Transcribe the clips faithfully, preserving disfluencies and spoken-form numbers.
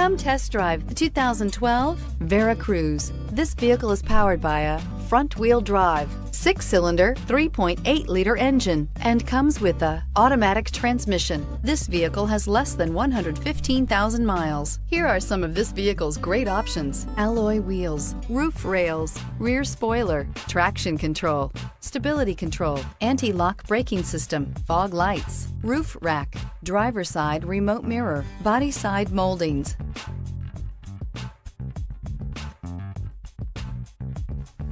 Come test drive the two thousand twelve Veracruz. This vehicle is powered by a front-wheel drive, six-cylinder, three point eight liter engine, and comes with a automatic transmission. This vehicle has less than one hundred fifteen thousand miles. Here are some of this vehicle's great options: alloy wheels, roof rails, rear spoiler, traction control, stability control, anti-lock braking system, fog lights, roof rack, driver side remote mirror, body side moldings.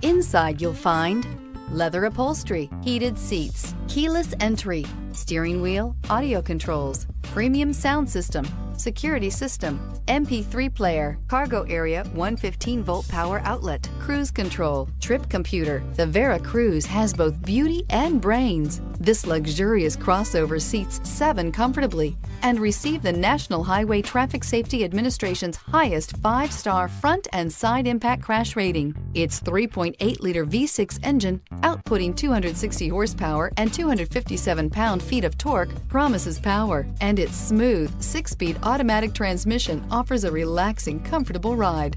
Inside you'll find leather upholstery, heated seats, keyless entry, steering wheel audio controls, premium sound system, security system, M P three player, cargo area, one hundred fifteen volt power outlet, cruise control, trip computer. The Veracruz has both beauty and brains. This luxurious crossover seats seven comfortably and received the National Highway Traffic Safety Administration's highest five-star front and side impact crash rating. Its three point eight liter V six engine, outputting two hundred sixty horsepower and two hundred fifty-seven pound-feet of torque, promises power, and its smooth six-speed automatic transmission offers a relaxing, comfortable ride.